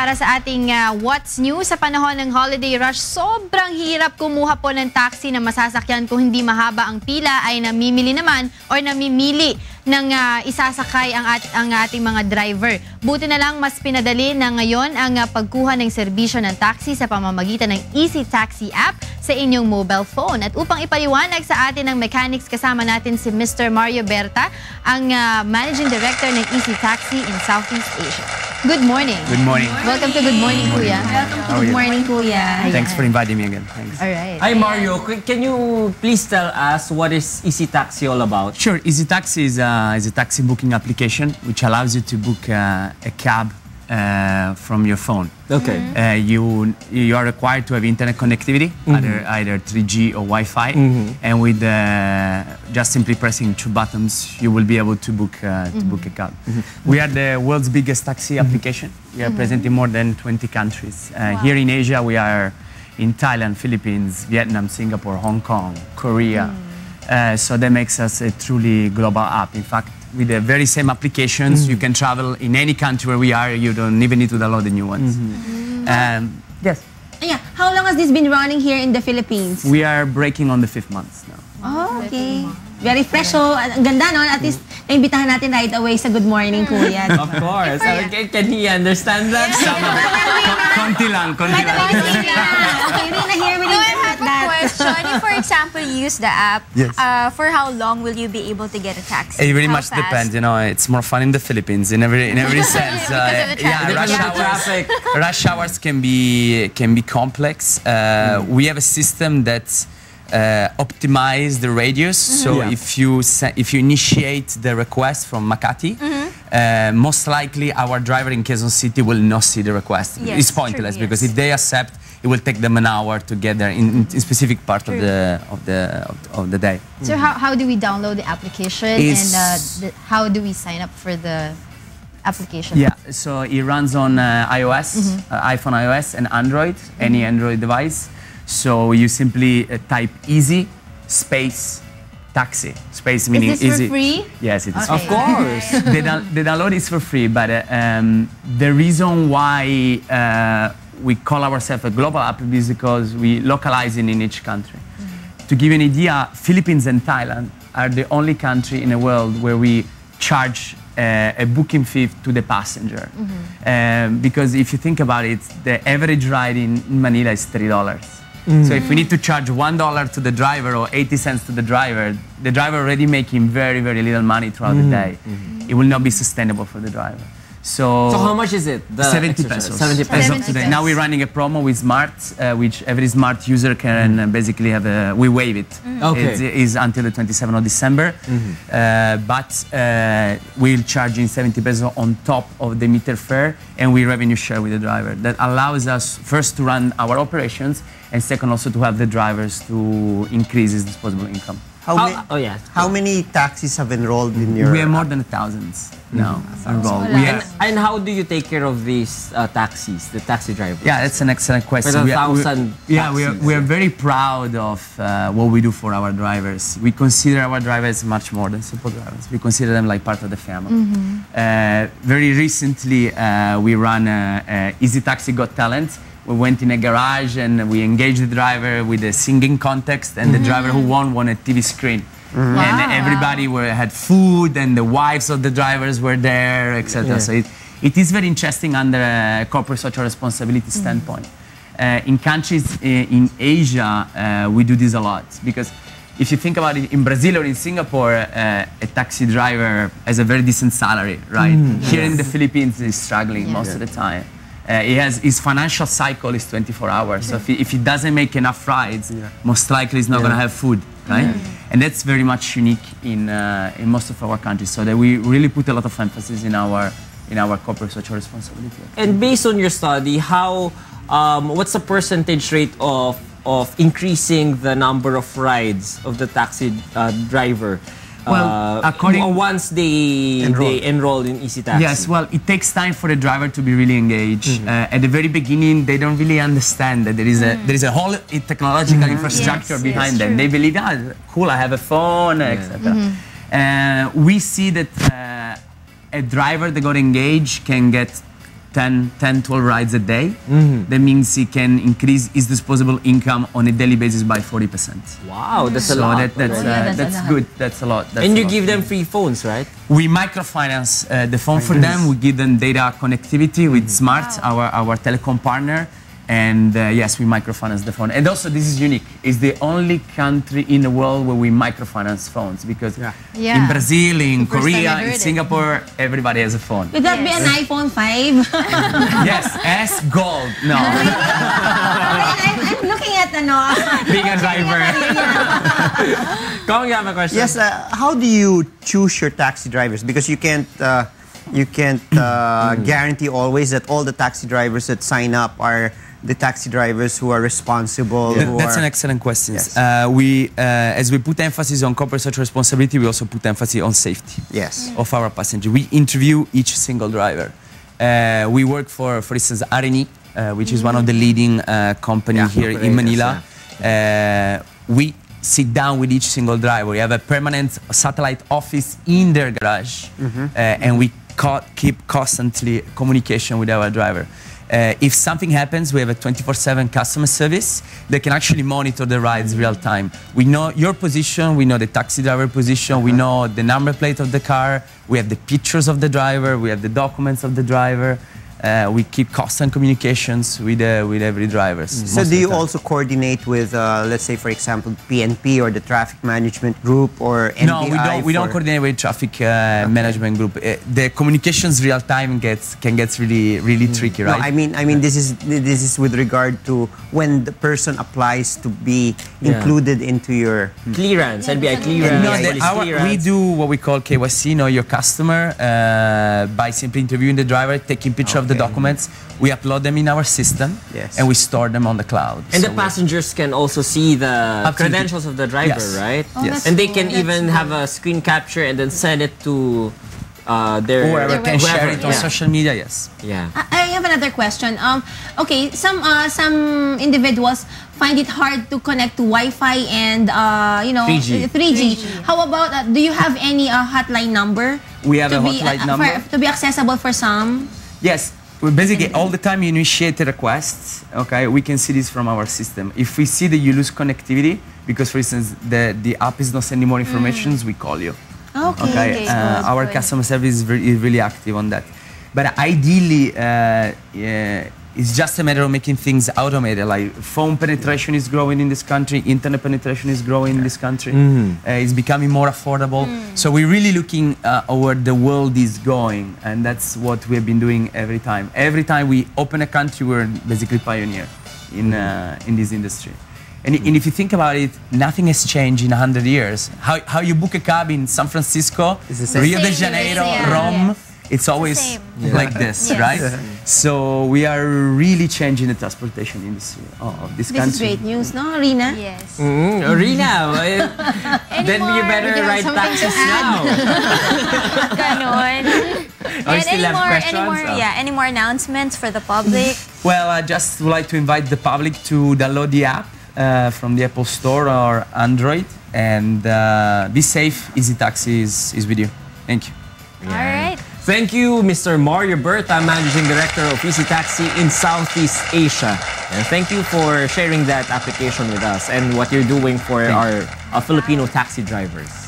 para sa ating What's New. Sa panahon ng holiday rush, sobrang hirap kumuha po ng taxi na masasakyan kung hindi mahaba ang pila, ay namimili naman or namimili ng isasakay ang ating mga driver. Buti na lang mas pinadali na ngayon ang pagkuha ng serbisyo ng taxi sa pamamagitan ng Easy Taxi app sa inyong mobile phone. At upang ipaliwanag sa atin ng mechanics, kasama natin si Mr. Mario Berta, ang Managing Director ng Easy Taxi in Southeast Asia. Good morning. Good morning. Welcome to Good Morning Kuya. Welcome to Good Morning Kuya. Thanks for inviting me again. Thanks. All right. Hi Mario, can you please tell us what is Easy Taxi all about? Sure. Easy Taxi is a taxi booking application which allows you to book a cab from your phone. Okay. You are required to have internet connectivity, either 3G or Wi-Fi, and with just simply pressing two buttons, you will be able to book a cab. We are the world's biggest taxi application. We are present in more than 20 countries. Wow. Here in Asia, we are in Thailand, Philippines, Vietnam, Singapore, Hong Kong, Korea. So that makes us a truly global app. In fact, with the very same applications, you can travel in any country where we are. You don't even need to download the new ones. Yes. Yeah. How long has this been running here in the Philippines? We are breaking on the 5th month now. Oh, okay. Very fresh. So, ang ganda, no? At least, naimbitahan natin right away sa Good Morning Kuya. Of course. Can he understand that? Konti lang, konti lang. Okay, Rina, here we go. Question. For example, you use the app. Yes. For how long will you be able to get a taxi? It very much depends. You know, it's more fun in the Philippines in every sense. Yeah, rush hours can be complex. We have a system that optimizes the radius. So if you initiate the request from Makati. Most likely our driver in Quezon City will not see the request. Yes, it's pointless because if they accept, it will take them an hour to get there in specific part of the day. So how do we download the application and how do we sign up for the application? Yeah, so it runs on iOS, iPhone, iOS, and Android, any Android device. So you simply type easy space taxi. Space meaning easy. Is this for free? Yes, it is. Okay. Of course. The download is for free, but the reason why we call ourselves a global app is because we localize it in each country. To give you an idea, Philippines and Thailand are the only country in the world where we charge a booking fee to the passenger. Because if you think about it, the average ride in Manila is $3. So if we need to charge $1 to the driver or 80 cents to the driver already making very, very little money throughout the day. It will not be sustainable for the driver. So how much is it? 70 pesos. 70 pesos today. Now we're running a promo with Smart, which every Smart user can basically have a, we waive it. Okay. It is until the 27th of December. But we'll charge in 70 pesos on top of the meter fare, and we revenue share with the driver. That allows us first to run our operations, and second also to have the drivers to increase his disposable income. How many taxis have enrolled in your? We are more than 1,000 now enrolled. And how do you take care of these taxis, the taxi drivers? Yeah, that's an excellent question. We are very proud of what we do for our drivers. We consider our drivers much more than simple drivers. We consider them like part of the family. Very recently, we ran Easy Taxi Got Talent. We went in a garage and we engaged the driver with a singing contest, and the driver who won a TV screen. And everybody had food, and the wives of the drivers were there, etc. So it is very interesting under a corporate social responsibility standpoint. In countries in Asia, we do this a lot, because if you think about it, in Brazil or in Singapore, a taxi driver has a very decent salary, right? Here in the Philippines, he's struggling most of the time. His financial cycle is 24 hours, so if he doesn't make enough rides, most likely he's not going to have food, right? And that's very much unique in most of our countries, so that we really put a lot of emphasis in our corporate social responsibility. And based on your study, what's the percentage rate of increasing the number of rides of the taxi driver? Well, once they enroll in Easy Taxi. Yes, well, it takes time for the driver to be really engaged. At the very beginning, they don't really understand that there is a whole technological infrastructure behind them. They believe, cool, I have a phone, etc. We see that a driver that got engaged can get 10, 12 rides a day. Mm-hmm. That means he can increase his disposable income on a daily basis by 40%. Wow, that's a lot. That's good. That's a lot. And you give them free phones, right? We microfinance the phone for them. We give them data connectivity with Smart, our telecom partner. And yes, we microfinance the phone. And also, this is unique. It's the only country in the world where we microfinance phones. Because in Brazil, in Korea, in Singapore, everybody has a phone. Would that be an iPhone 5? Yes, S Gold. No. I'm looking at the being a driver. Kong, you have a question? Yes, how do you choose your taxi drivers? Because you can't guarantee always that all the taxi drivers that sign up are the taxi drivers who are responsible. Yeah. That's an excellent question. Yes. As we put emphasis on corporate social responsibility, we also put emphasis on safety of our passenger. We interview each single driver. We work for instance, ARENI, which is one of the leading companies here in Manila. We sit down with each single driver. We have a permanent satellite office in their garage, and we keep constantly communication with our driver. If something happens, we have a 24/7 customer service that can actually monitor the rides real time. We know your position, we know the taxi driver position, we know the number plate of the car, we have the pictures of the driver, we have the documents of the driver. We keep constant communications with every driver. So do you also coordinate with, let's say, for example, PNP or the traffic management group or NBI? No, we don't coordinate with traffic management group. The communications real time can get really tricky, right? No, I mean this is with regard to when the person applies to be included into your clearance, NBI clearance. No, we do what we call KYC, know your customer, by simply interviewing the driver, taking picture of the documents, we upload them in our system and we store them on the cloud. And so the passengers can also see the credentials of the driver, right? Oh, yes. And they can even have a screen capture and then send it to whoever can share it on social media, I have another question. Okay, some individuals find it hard to connect to Wi-Fi and, you know, 3G. How about, do you have any hotline number? We have a hotline number. To be accessible for some? Yes, well, basically all the time you initiate the requests, okay, we can see this from our system. If we see that you lose connectivity, because for instance the app is not sending more information, we call you. Okay. Our customer service is really active on that. But ideally, it's just a matter of making things automated. Like phone penetration is growing in this country, internet penetration is growing in this country. It's becoming more affordable. So we're really looking where the world is going, and that's what we've been doing every time. Every time we open a country, we're basically pioneer in this industry. And if you think about it, nothing has changed in 100 years. How you book a cab in San Francisco, Rio de Janeiro, Rome, it's always like this, right? So we are really changing the transportation industry of this country. This is great news, no, Rina? Yes. Rina, then you better ride taxis now. Any more announcements for the public? Well, I just would like to invite the public to download the app from the Apple Store or Android, and be safe. Easy Taxi is with you. Thank you. All right. Thank you, Mr. Mario Berta, Managing Director of Easy Taxi in Southeast Asia. And thank you for sharing that application with us and what you're doing for our Filipino taxi drivers.